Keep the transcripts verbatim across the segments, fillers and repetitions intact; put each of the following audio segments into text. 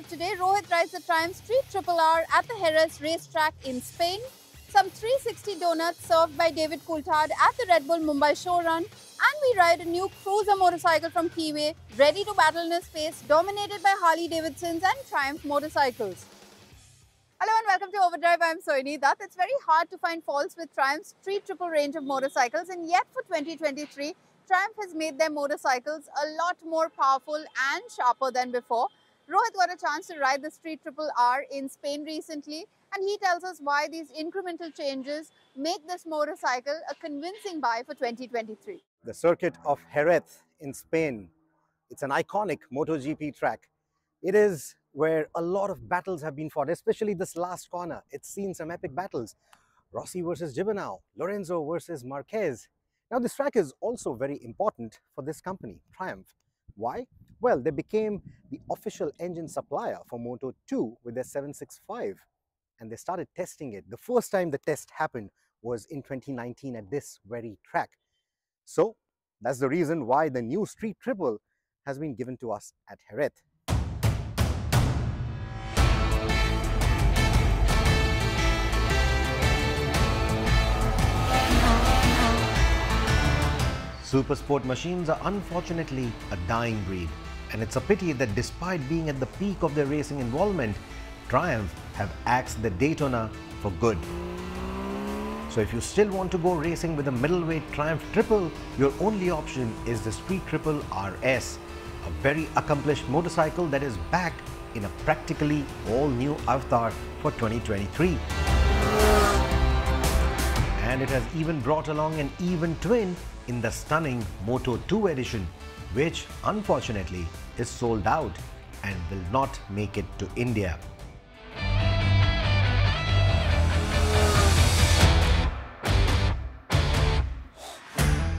Drive today, Rohit rides the Triumph Street Triple R at the Jerez racetrack in Spain. Some three sixty donuts served by David Coulthard at the Red Bull Mumbai Showrun. And we ride a new cruiser motorcycle from Keeway, ready to battle in a space dominated by Harley Davidsons and Triumph Motorcycles. Hello and welcome to Overdrive, I'm Sonya Das. It's very hard to find faults with Triumph's Street Triple range of motorcycles, and yet for twenty twenty-three, Triumph has made their motorcycles a lot more powerful and sharper than before. Rohit got a chance to ride the Street Triple R in Spain recently, and he tells us why these incremental changes make this motorcycle a convincing buy for twenty twenty-three. The Circuit of Jerez in Spain, it's an iconic MotoGP track. It is where a lot of battles have been fought, especially this last corner. It's seen some epic battles. Rossi versus Gibernau, Lorenzo versus Marquez. Now, this track is also very important for this company, Triumph. Why? Well, they became the official engine supplier for Moto two with their seven sixty-five, and they started testing it. The first time the test happened was in twenty nineteen at this very track. So, that's the reason why the new Street Triple has been given to us at Jerez. Super sport machines are unfortunately a dying breed, and it's a pity that despite being at the peak of their racing involvement, Triumph have axed the Daytona for good. So if you still want to go racing with a middleweight Triumph Triple, your only option is the Street Triple R S, a very accomplished motorcycle that is back in a practically all-new avatar for twenty twenty-three. And it has even brought along an even twin in the stunning Moto two edition, which unfortunately is sold out and will not make it to India.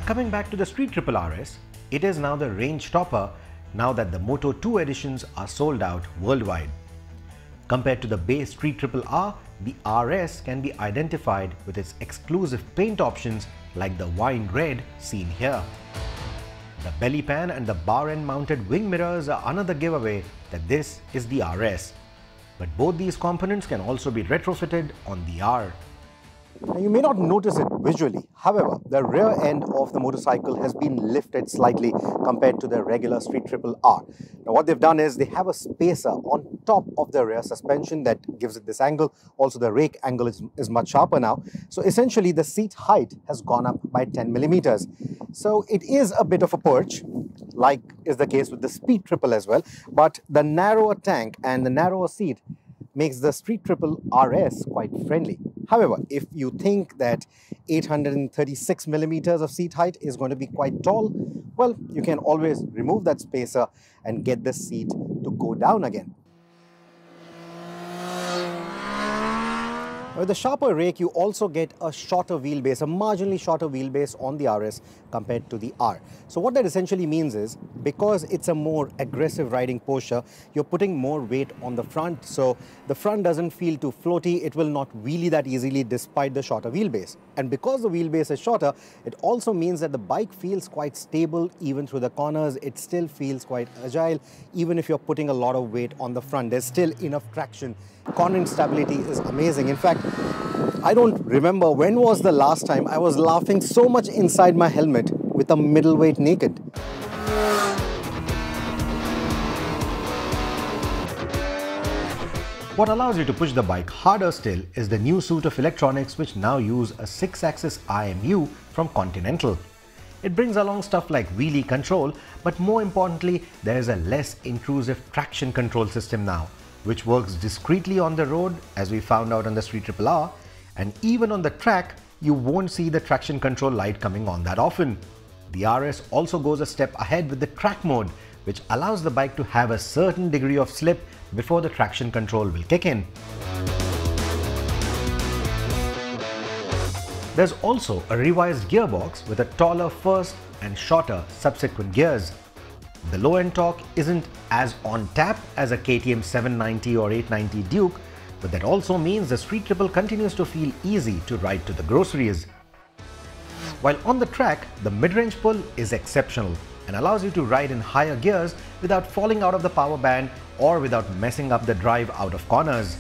Coming back to the Street Triple R S, it is now the range topper now that the Moto two editions are sold out worldwide. Compared to the base Street Triple R, the R S can be identified with its exclusive paint options like the wine red seen here. The belly pan and the bar end mounted wing mirrors are another giveaway that this is the R S. But both these components can also be retrofitted on the R. Now, you may not notice it visually, however, the rear end of the motorcycle has been lifted slightly compared to the regular Street Triple R. Now, what they've done is they have a spacer on top of the rear suspension that gives it this angle. Also, the rake angle is, is much sharper now. So, essentially, the seat height has gone up by ten millimeters. So, it is a bit of a perch, like is the case with the Speed Triple as well, but the narrower tank and the narrower seat makes the Street Triple R S quite friendly. However, if you think that eight hundred thirty-six millimeters of seat height is going to be quite tall, well, you can always remove that spacer and get the seat to go down again. With a sharper rake, you also get a shorter wheelbase, a marginally shorter wheelbase on the R S compared to the R. So what that essentially means is, because it's a more aggressive riding posture, you're putting more weight on the front, so the front doesn't feel too floaty, it will not wheelie that easily despite the shorter wheelbase. And because the wheelbase is shorter, it also means that the bike feels quite stable even through the corners, it still feels quite agile, even if you're putting a lot of weight on the front, there's still enough traction. Cornering stability is amazing. In fact, I don't remember when was the last time I was laughing so much inside my helmet with a middleweight naked. What allows you to push the bike harder still is the new suite of electronics which now use a six-axis I M U from Continental. It brings along stuff like wheelie control, but more importantly, there is a less intrusive traction control system now, which works discreetly on the road, as we found out on the Street Triple R, and even on the track, you won't see the traction control light coming on that often. The R S also goes a step ahead with the track mode, which allows the bike to have a certain degree of slip before the traction control will kick in. There's also a revised gearbox with a taller first and shorter subsequent gears. The low-end torque isn't as on tap as a K T M seven ninety or eight ninety Duke, but that also means the Street Triple continues to feel easy to ride to the groceries. While on the track, the mid-range pull is exceptional and allows you to ride in higher gears without falling out of the power band or without messing up the drive out of corners.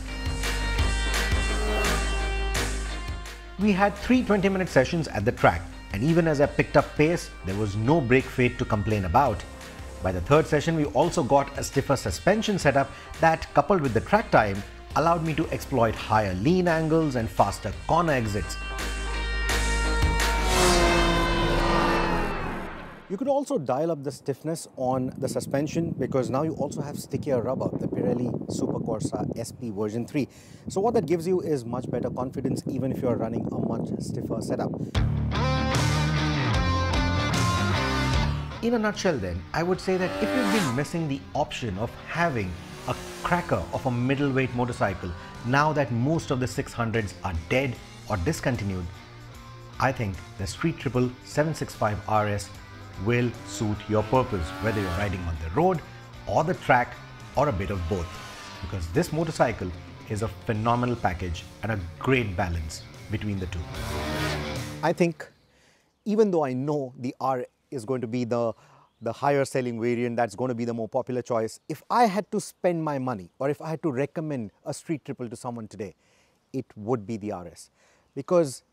We had three twenty minute sessions at the track, and even as I picked up pace, there was no brake fade to complain about. By the third session, we also got a stiffer suspension setup that, coupled with the track time, allowed me to exploit higher lean angles and faster corner exits. You could also dial up the stiffness on the suspension because now you also have stickier rubber, the Pirelli Supercorsa S P version three. So what that gives you is much better confidence even if you're running a much stiffer setup. In a nutshell then, I would say that if you've been missing the option of having a cracker of a middleweight motorcycle, now that most of the six hundreds are dead or discontinued, I think the Street Triple seven sixty-five R S will suit your purpose, whether you're riding on the road or the track or a bit of both, because this motorcycle is a phenomenal package and a great balance between the two. I think, even though I know the R is going to be the the higher selling variant, that's going to be the more popular choice, if I had to spend my money or if I had to recommend a Street Triple to someone today, it would be the R S, because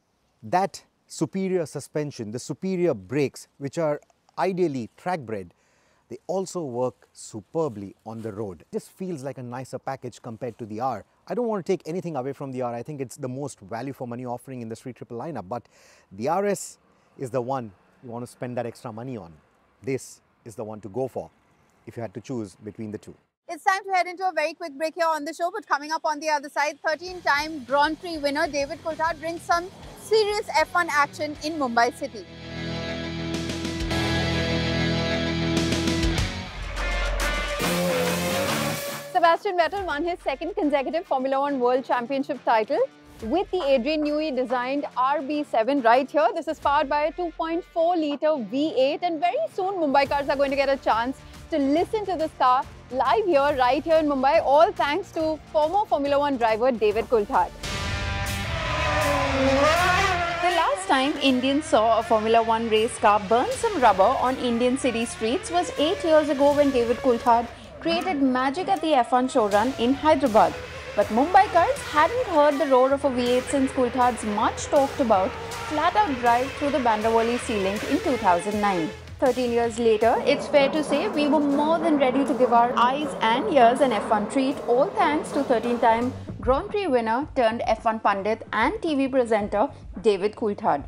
that superior suspension, the superior brakes, which are ideally track bred, they also work superbly on the road. It just feels like a nicer package compared to the R. I don't want to take anything away from the R. I think it's the most value for money offering in the Street Triple lineup, but the R S is the one you want to spend that extra money on. This is the one to go for if you had to choose between the two. It's time to head into a very quick break here on the show, but coming up on the other side, thirteen time Grand Prix winner David Coulthard brings some serious F one action in Mumbai City. Sebastian Vettel won his second consecutive Formula One World Championship title with the Adrian Newey designed R B seven right here. This is powered by a two point four litre V eight, and very soon Mumbaikars are going to get a chance to listen to this car live here, right here in Mumbai, all thanks to former Formula One driver David Coulthard. The last time Indians saw a Formula One race car burn some rubber on Indian city streets was eight years ago when David Coulthard created magic at the F one showrun in Hyderabad. But Mumbaikars hadn't heard the roar of a V eight since Coulthard's much talked about flat-out drive through the Bandra-Worli sea link in two thousand nine. thirteen years later, it's fair to say we were more than ready to give our eyes and ears an F one treat, all thanks to thirteen time Grand Prix winner turned F one pundit and T V presenter David Coulthard.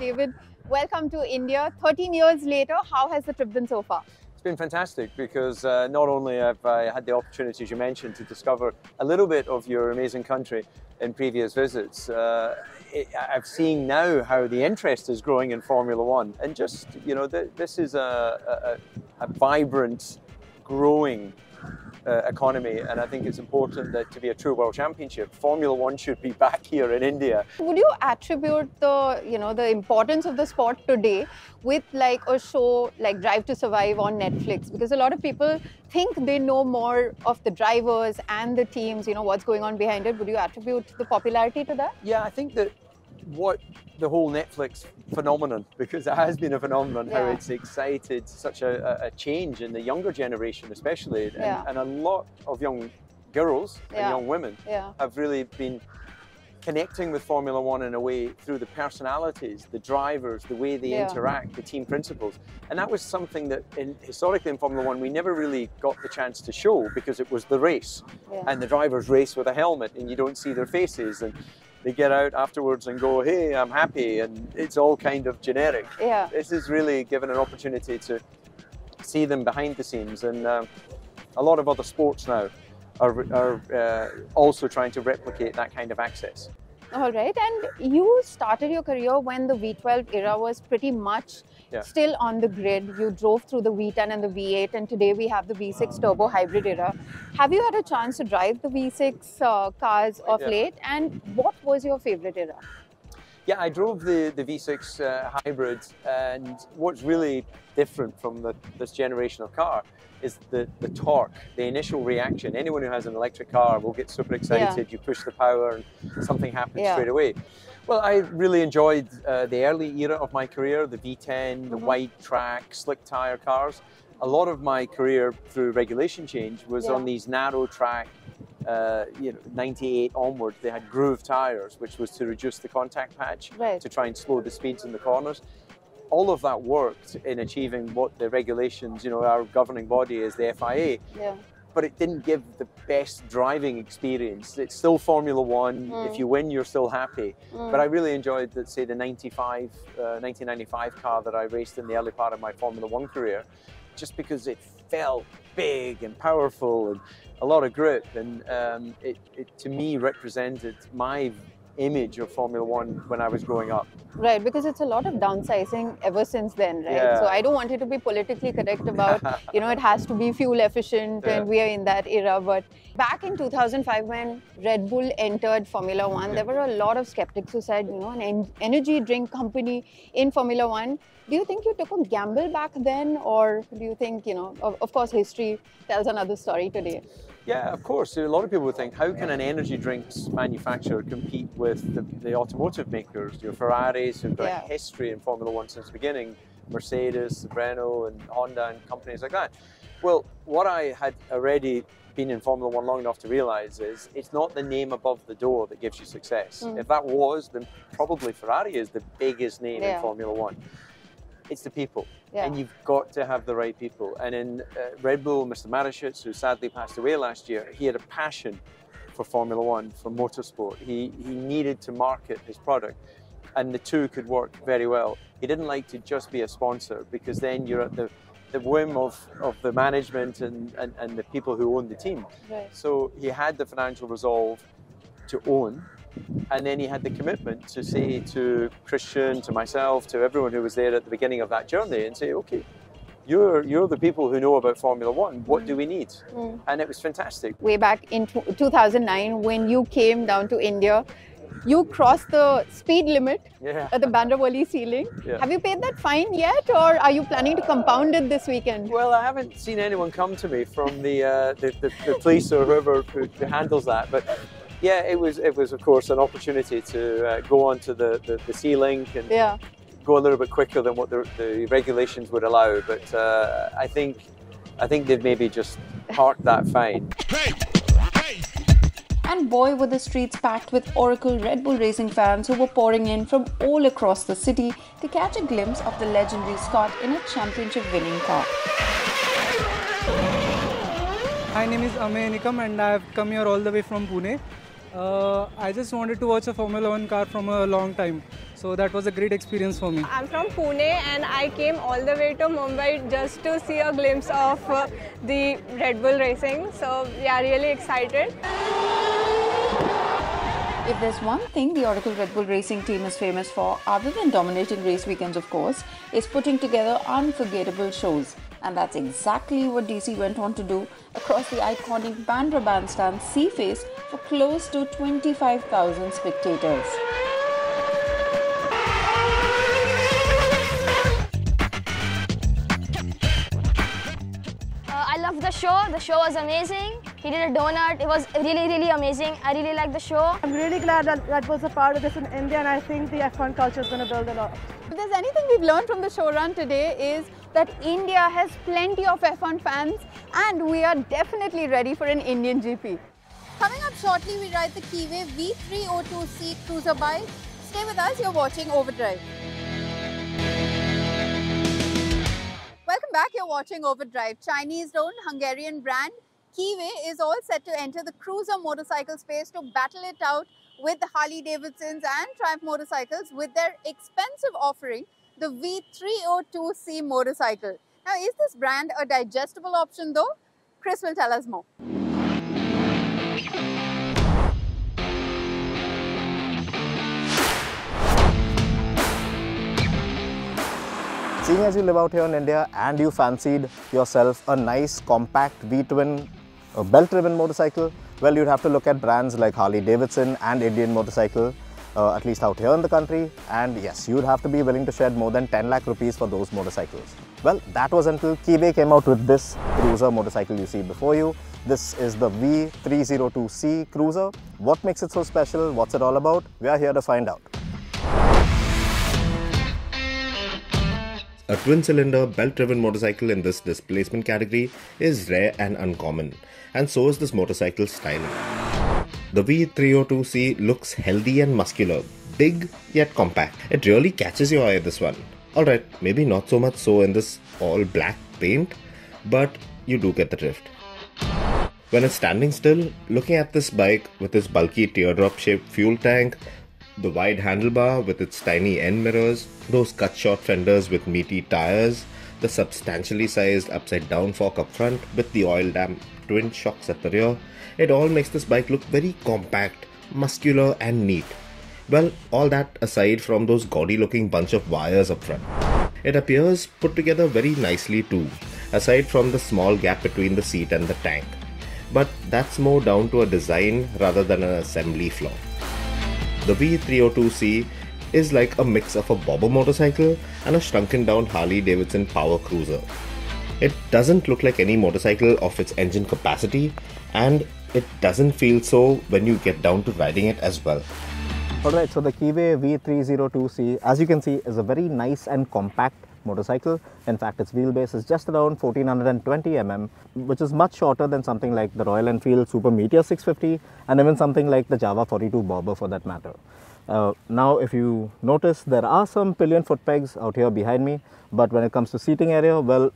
David, welcome to India. thirteen years later, how has the trip been so far? It's been fantastic because uh, not only have I had the opportunity, as you mentioned, to discover a little bit of your amazing country in previous visits, uh, it, I've seen now how the interest is growing in Formula One, and just, you know, th this is a, a, a vibrant, growing Uh, economy, and I think it's important that to be a true world championship, Formula One should be back here in India. Would you attribute the, you know, the importance of the sport today with like a show like Drive to Survive on Netflix? Because a lot of people think they know more of the drivers and the teams, you know, what's going on behind it. Would you attribute the popularity to that? Yeah, I think that what the whole Netflix phenomenon, because it has been a phenomenon, yeah, how it's excited such a, a change in the younger generation especially, and, yeah, and a lot of young girls, yeah, and young women, yeah, have really been connecting with Formula One in a way through the personalities, the drivers, the way they, yeah, interact, the team principles. And that was something that in, historically in Formula One, we never really got the chance to show because it was the race, yeah, and the drivers race with a helmet and you don't see their faces. And they get out afterwards and go, hey, I'm happy, and it's all kind of generic. Yeah. This is really given an opportunity to see them behind the scenes, and um, a lot of other sports now are, are uh, also trying to replicate that kind of access. All right, and you started your career when the V twelve era was pretty much, yeah, still on the grid. You drove through the V ten and the V eight, and today we have the V six turbo hybrid era. Have you had a chance to drive the V six uh, cars of, yeah, late, and what was your favorite era? Yeah, I drove the, the V six uh, hybrid, and what's really different from the, this generation of car is the, the torque, the initial reaction. Anyone who has an electric car will get super excited, yeah, you push the power and something happens, yeah, straight away. Well, I really enjoyed uh, the early era of my career, the V ten, mm-hmm, the wide track, slick tire cars. a lot of my career through regulation change was yeah. on these narrow track, uh, you know, ninety-eight onward, they had groove tires, which was to reduce the contact patch, right. to try and slow the speeds in the corners. All of that worked in achieving what the regulations, you know, our governing body is the F I A. Yeah. But it didn't give the best driving experience. It's still Formula One. Mm. If you win, you're still happy. Mm. But I really enjoyed, let's say, the nineteen ninety-five car that I raced in the early part of my Formula One career, just because it felt big and powerful and a lot of grip. And um, it, it, to me, represented my image of Formula One when I was growing up. Right, because it's a lot of downsizing ever since then, right? Yeah. So I don't want it to be politically correct about, you know, it has to be fuel efficient yeah. and we are in that era. But back in two thousand five, when Red Bull entered Formula One, yeah. there were a lot of skeptics who said, you know, an en energy drink company in Formula One. Do you think you took a gamble back then, or do you think, you know, of, of course history tells another story today? Yeah, of course. A lot of people would think, how can an energy drinks manufacturer compete with the, the automotive makers? Your Ferraris, who've got yeah. history in Formula One since the beginning, Mercedes, Renault, and Honda, and companies like that. Well, what I had already been in Formula One long enough to realize is it's not the name above the door that gives you success. Mm. If that was, then probably Ferrari is the biggest name yeah. in Formula One. It's the people, yeah. and you've got to have the right people. And in uh, Red Bull, Mister Marischitz, who sadly passed away last year, he had a passion for Formula One, for motorsport. He, he needed to market his product, and the two could work very well. He didn't like to just be a sponsor, because then you're at the, the whim of, of the management and, and, and the people who own the team. Right. So he had the financial resolve to own, and then he had the commitment to say to Christian, to myself, to everyone who was there at the beginning of that journey, and say, okay, you're, you're the people who know about Formula One, what mm. do we need? Mm. And it was fantastic. Way back in two thousand nine, when you came down to India, you crossed the speed limit yeah. at the Bandra-Worli sea link. Yeah. Have you paid that fine yet, or are you planning to compound it this weekend? Well, I haven't seen anyone come to me from the, uh, the, the, the police or whoever who handles that, but yeah, it was, it was, of course, an opportunity to uh, go onto the, the, the sea link and yeah. go a little bit quicker than what the, the regulations would allow. But uh, I think I think they've maybe just parked that fine. Hey! Hey! And boy, were the streets packed with Oracle Red Bull racing fans who were pouring in from all across the city to catch a glimpse of the legendary Scot in a championship-winning car. My name is Amey Nikam, and I've come here all the way from Pune. Uh, I just wanted to watch a Formula One car from a long time, so that was a great experience for me. I'm from Pune, and I came all the way to Mumbai just to see a glimpse of uh, the Red Bull racing, so yeah, really excited. If there's one thing the Oracle Red Bull racing team is famous for, other than dominating race weekends of course, is putting together unforgettable shows. And that's exactly what D C went on to do across the iconic Bandra bandstand Sea Face for close to twenty-five thousand spectators. Uh, I loved the show. The show was amazing. He did a donut. It was really, really amazing. I really liked the show. I'm really glad that Red Bull's a part of this in India, and I think the F one culture is going to build a lot. If there's anything we've learned from the showrun today is that India has plenty of F one fans, and we are definitely ready for an Indian G P. Coming up shortly, we ride the Keeway V three oh two C cruiser bike. Stay with us, you're watching Overdrive. Welcome back, you're watching Overdrive. Chinese-owned Hungarian brand Keeway is all set to enter the cruiser motorcycle space to battle it out with Harley Davidsons and Triumph Motorcycles with their expensive offering, the V three oh two C motorcycle. Now, is this brand a digestible option though? Chris will tell us more. Seeing as you live out here in India and you fancied yourself a nice compact V-twin belt-driven motorcycle, well, you'd have to look at brands like Harley Davidson and Indian Motorcycle, Uh, at least out here in the country, and yes, you'd have to be willing to shed more than ten lakh rupees for those motorcycles. Well, that was until Keeway came out with this cruiser motorcycle you see before you. This is the V three oh two C cruiser. What makes it so special? What's it all about? We are here to find out. A twin-cylinder, belt-driven motorcycle in this displacement category is rare and uncommon, and so is this motorcycle's styling. The V three oh two C looks healthy and muscular, big yet compact. It really catches your eye, this one. Alright, maybe not so much so in this all-black paint, but you do get the drift. When it's standing still, looking at this bike with its bulky teardrop-shaped fuel tank, the wide handlebar with its tiny end mirrors, those cut-short fenders with meaty tires, the substantially sized upside-down fork up front with the oil-damp twin shocks at the rear, it all makes this bike look very compact, muscular and neat. Well, all that aside from those gaudy-looking bunch of wires up front. It appears put together very nicely too, aside from the small gap between the seat and the tank. But that's more down to a design rather than an assembly flaw. The V three oh two C is like a mix of a bobber motorcycle and a shrunken down Harley Davidson power cruiser. It doesn't look like any motorcycle of its engine capacity, and it doesn't feel so when you get down to riding it as well. Alright, so the Keeway V three oh two C, as you can see, is a very nice and compact motorcycle. In fact, its wheelbase is just around fourteen twenty millimeters, which is much shorter than something like the Royal Enfield Super Meteor six fifty and even something like the Java forty-two Bobber for that matter. Uh, now, if you notice, there are some pillion foot pegs out here behind me, but when it comes to seating area, well,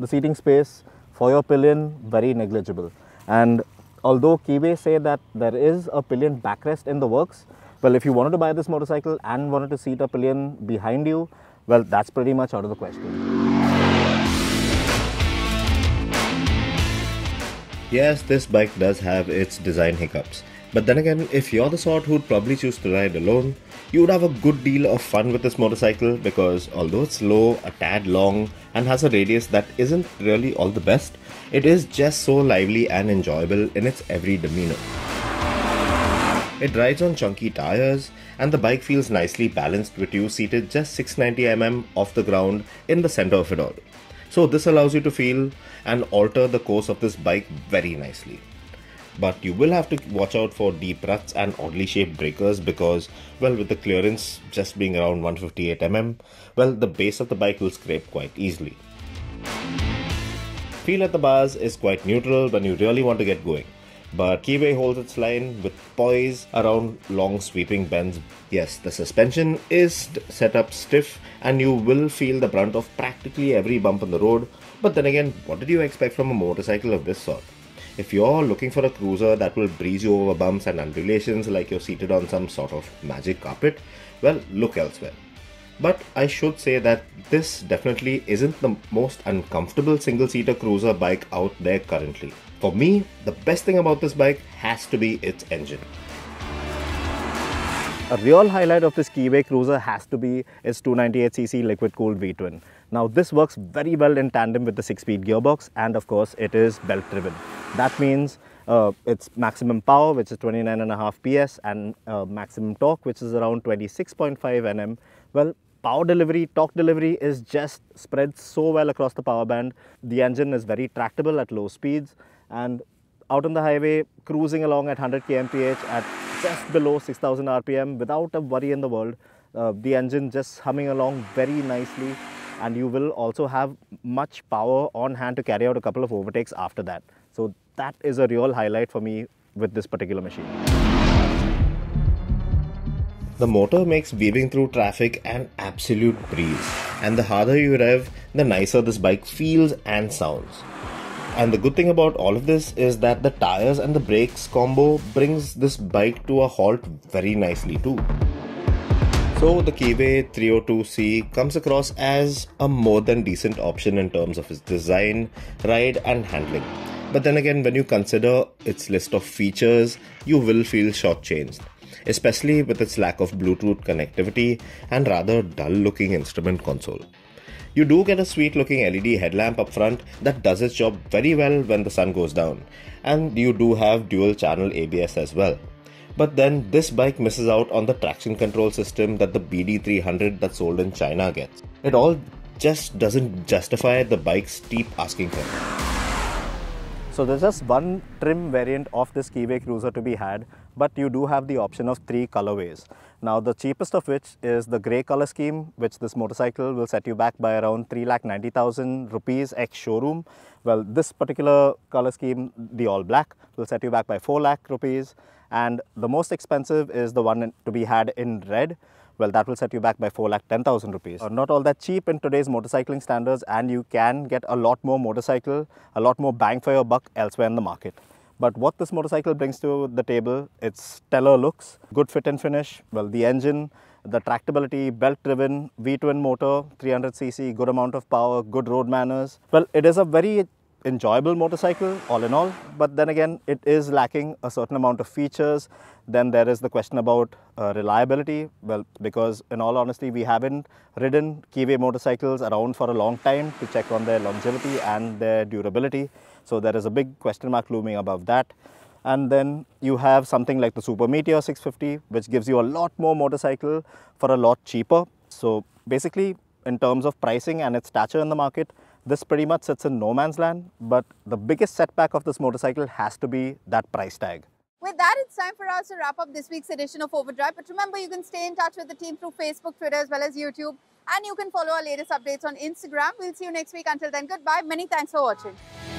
the seating space for your pillion, very negligible. And although Keeway say that there is a pillion backrest in the works, well, if you wanted to buy this motorcycle and wanted to seat a pillion behind you, well, that's pretty much out of the question. Yes, this bike does have its design hiccups. But then again, if you're the sort who'd probably choose to ride alone, you'd have a good deal of fun with this motorcycle because although it's low, a tad long, and has a radius that isn't really all the best, it is just so lively and enjoyable in its every demeanor. It rides on chunky tires, and the bike feels nicely balanced with you seated just six ninety millimeters off the ground in the center of it all. So this allows you to feel and alter the course of this bike very nicely. But you will have to watch out for deep ruts and oddly shaped breakers because, well, with the clearance just being around one fifty-eight millimeters, well, the base of the bike will scrape quite easily. Feel at the bars is quite neutral when you really want to get going. But Keeway holds its line with poise around long sweeping bends. Yes, the suspension is set up stiff and you will feel the brunt of practically every bump on the road. But then again, what did you expect from a motorcycle of this sort? If you're looking for a cruiser that will breeze you over bumps and undulations like you're seated on some sort of magic carpet, well, look elsewhere. But I should say that this definitely isn't the most uncomfortable single-seater cruiser bike out there currently. For me, the best thing about this bike has to be its engine. A real highlight of this Keeway cruiser has to be its two ninety-eight c c liquid-cooled V twin. Now this works very well in tandem with the six-speed gearbox, and of course it is belt-driven. That means uh, its maximum power, which is twenty-nine point five P S, and uh, maximum torque, which is around twenty-six point five newton meters. Well, power delivery, torque delivery is just spread so well across the power band. The engine is very tractable at low speeds, and out on the highway, cruising along at one hundred kilometers per hour at just below six thousand R P M without a worry in the world. Uh, the engine just humming along very nicely, and you will also have much power on hand to carry out a couple of overtakes after that. So that is a real highlight for me with this particular machine. The motor makes weaving through traffic an absolute breeze, and the harder you rev, the nicer this bike feels and sounds. And the good thing about all of this is that the tires and the brakes combo brings this bike to a halt very nicely too. So the Keeway three oh two C comes across as a more than decent option in terms of its design, ride and handling. But then again, when you consider its list of features, you will feel shortchanged, especially with its lack of Bluetooth connectivity and rather dull-looking instrument console. You do get a sweet-looking L E D headlamp up front that does its job very well when the sun goes down, and you do have dual-channel A B S as well. But then this bike misses out on the traction control system that the B D three hundred that's sold in China gets. It all just doesn't justify the bike's steep asking price. So there's just one trim variant of this Keeway Cruiser to be had, but you do have the option of three colorways. Now the cheapest of which is the grey color scheme, which this motorcycle will set you back by around three lakh ninety thousand rupees ex-showroom. Well, this particular color scheme, the all black, will set you back by four lakh rupees. And the most expensive is the one to be had in red. Well, that will set you back by four lakh ten thousand rupees. Uh, not all that cheap in today's motorcycling standards, and you can get a lot more motorcycle, a lot more bang for your buck elsewhere in the market. But what this motorcycle brings to the table, its stellar looks, good fit and finish, well, the engine, the tractability, belt-driven, V-twin motor, three hundred c c, good amount of power, good road manners. Well, it is a very enjoyable motorcycle all in all, but then again it is lacking a certain amount of features. Then there is the question about uh, reliability. Well, because in all honesty we haven't ridden Keeway motorcycles around for a long time to check on their longevity and their durability, so there is a big question mark looming above that. And then you have something like the Super Meteor six fifty, which gives you a lot more motorcycle for a lot cheaper. So basically, in terms of pricing and its stature in the market, this pretty much sits in no man's land, but the biggest setback of this motorcycle has to be that price tag. With that, it's time for us to wrap up this week's edition of Overdrive. But remember, you can stay in touch with the team through Facebook, Twitter, as well as YouTube. And you can follow our latest updates on Instagram. We'll see you next week. Until then, goodbye. Many thanks for watching.